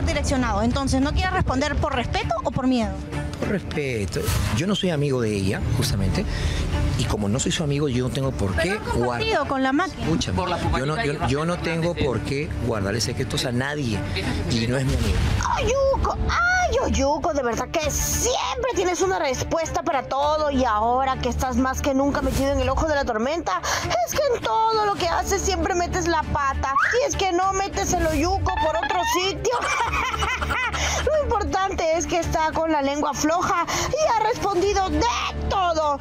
ser direccionado. Entonces, ¿no quiere responder por respeto o por miedo? Por respeto. Yo no soy amigo de ella, justamente. Y como no soy su amigo, yo no tengo por qué guardar. Con la máquina. Escúchame, yo no tengo por qué guardarle secretos a nadie. Y no es mi amigo. Ay, Oyuko, de verdad que siempre tienes una respuesta para todo. Y ahora que estás más que nunca metido en el ojo de la tormenta, es que en todo lo que haces siempre metes la pata. Si es que no metes el Oyuko por otro sitio. Lo importante es que está con la lengua floja y ha respondido de todo.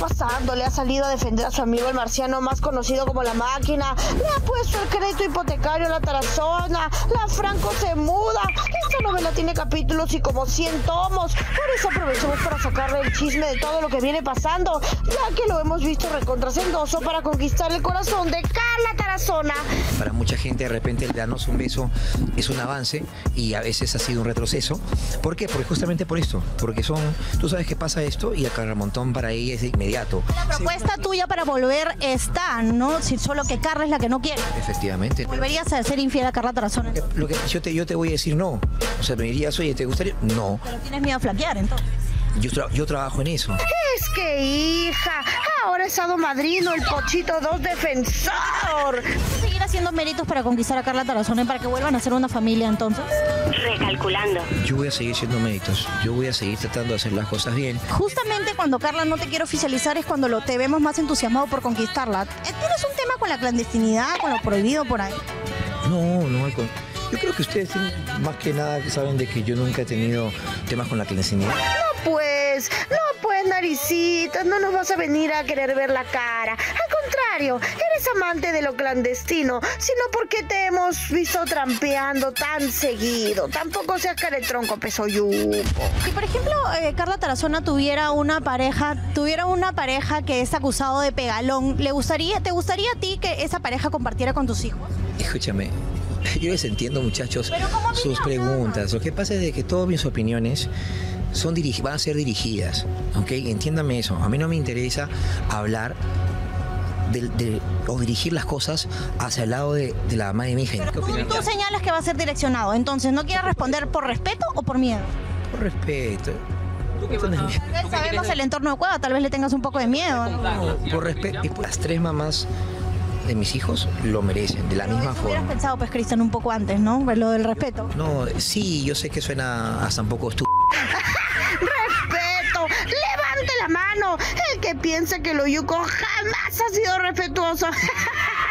Pasando, le ha salido a defender a su amigo el marciano más conocido como la máquina, le ha puesto el crédito hipotecario a la Tarazona, la Franco se muda, esta novela tiene capítulos y como 100 tomos, por eso aprovechamos para sacarle el chisme de todo lo que viene pasando, ya que lo hemos visto recontrasendoso para conquistar el corazón de Carla Tarazona. Para mucha gente de repente el darnos un beso es un avance y a veces ha sido un retroceso. ¿Por qué? Porque justamente por esto, porque son, tú sabes que pasa esto y a Carla Montón para ella es inmediato. La propuesta tuya para volver está, ¿no? Si solo que Carla es la que no quiere. Efectivamente. ¿Volverías a ser infiel a Carla Tarazona? Lo que yo te voy a decir no. O sea, me dirías, oye, ¿te gustaría? No. Pero tienes miedo a flaquear, entonces. Yo trabajo en eso. Es que, hija, ahora es Sado Madrino, el Pochito 2 defensor. ¿Seguir haciendo méritos para conquistar a Carla Tarazona y para que vuelvan a ser una familia entonces? Recalculando. Yo voy a seguir haciendo méritos, yo voy a seguir tratando de hacer las cosas bien. Justamente cuando Carla no te quiere oficializar es cuando te vemos más entusiasmado por conquistarla. ¿Tienes un tema con la clandestinidad, con lo prohibido por ahí? No, yo creo que ustedes tienen, más que nada saben de que yo nunca he tenido temas con la clandestinidad. No pues, naricitas, no nos vas a venir a querer ver la cara. Al contrario, eres amante de lo clandestino, sino porque te hemos visto trampeando tan seguido. Tampoco seas caretronco, pesoyuco. Si, por ejemplo, Carla Tarazona tuviera una pareja que es acusado de pegalón, ¿te gustaría a ti que esa pareja compartiera con tus hijos? Escúchame. Yo les entiendo, muchachos, sus preguntas. Lo que pasa es de que todas mis opiniones van a ser dirigidas, ¿ok? Entiéndame eso. A mí no me interesa hablar o dirigir las cosas hacia el lado de la mamá de mi hija. Pero tú señalas que va a ser direccionado, entonces, ¿no quieres responder por respeto o por miedo? Por respeto. Tal vez sabemos el entorno de Cueva, tal vez le tengas un poco de miedo. No, por respeto. Las tres mamás de mis hijos lo merecen, de la misma forma. Hubieras pensado, pues, Christian, un poco antes, ¿no? Ver lo del respeto. No, sí, yo sé que suena hasta un poco estúpido. ¡Respeto! ¡Levante la mano! El que piensa que el Oyuko jamás ha sido respetuoso.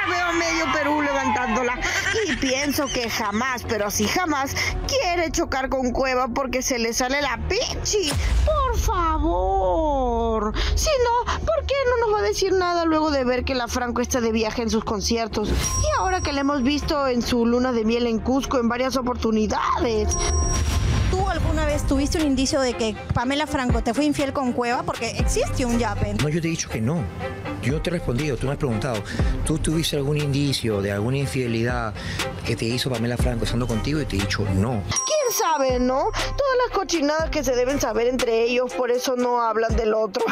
Veo a medio Perú levantándola. Y pienso que jamás, pero así jamás, quiere chocar con Cueva porque se le sale la pichi. ¡Por favor! Si no, ¿por qué no nos va a decir nada luego de ver que la Franco está de viaje en sus conciertos? Y ahora que la hemos visto en su luna de miel en Cusco en varias oportunidades. ¿Tú alguna vez tuviste un indicio de que Pamela Franco te fue infiel con Cueva? Porque existe un yape. No, yo te he dicho que no. Yo no te he respondido, tú me has preguntado. ¿Tú tuviste algún indicio de alguna infidelidad que te hizo Pamela Franco estando contigo? Y te he dicho no. ¿Quién sabe, no? Todas las cochinadas que se deben saber entre ellos, por eso no hablan del otro.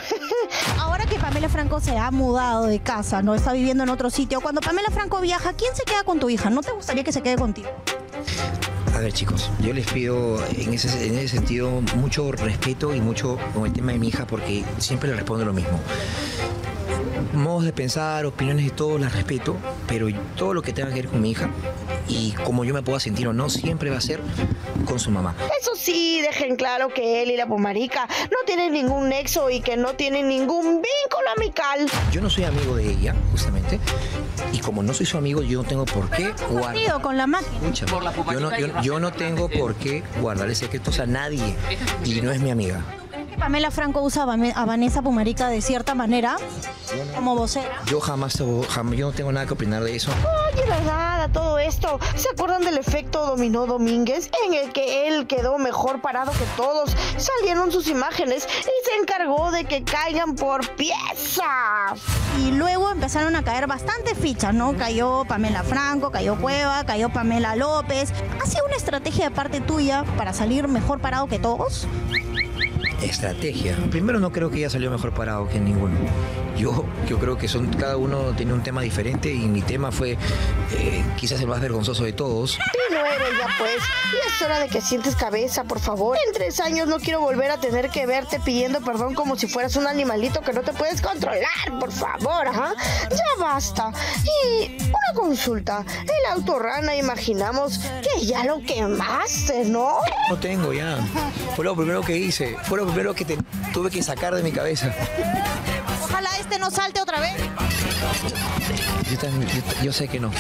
Ahora que Pamela Franco se ha mudado de casa, no está viviendo en otro sitio, cuando Pamela Franco viaja, ¿quién se queda con tu hija? ¿No te gustaría que se quede contigo? A ver, chicos, yo les pido en ese sentido mucho respeto y mucho con el tema de mi hija porque siempre le respondo lo mismo. Modos de pensar, opiniones de todos las respeto, pero todo lo que tenga que ver con mi hija y cómo yo me pueda sentir o no, siempre va a ser con su mamá. Eso sí, dejen claro que él y la Pumarica no tienen ningún nexo y que no tienen ningún vínculo amical. Yo no soy amigo de ella, justamente, y como no soy su amigo, yo no tengo por qué guardar. Con la máquina. Escúchame, yo no tengo por qué guardarle secretos a nadie y no es mi amiga. ¿Pamela Franco usa a Vanessa Pumarica de cierta manera como vocera? Yo jamás, yo no tengo nada que opinar de eso. Oye, la verdad. a todo esto, ¿se acuerdan del efecto dominó Domínguez? En el que él quedó mejor parado que todos, salieron sus imágenes y se encargó de que caigan por piezas. Y luego empezaron a caer bastantes fichas, ¿no? Cayó Pamela Franco, cayó Cueva, cayó Pamela López. ¿Ha sido una estrategia de parte tuya para salir mejor parado que todos? Estrategia. Primero, no creo que ella salió mejor parado que ninguno. Yo creo que cada uno tiene un tema diferente y mi tema fue quizás el más vergonzoso de todos. 39 ya pues, y es hora de que sientes cabeza, por favor. En 3 años no quiero volver a tener que verte pidiendo perdón como si fueras un animalito que no te puedes controlar, por favor, ajá. Ya basta. Y una consulta, el autorrana imaginamos que ya lo quemaste, ¿no? No tengo ya. Fue lo primero que hice, fue lo primero que tuve que sacar de mi cabeza. Ojalá este no salte otra vez. Yo sé que no.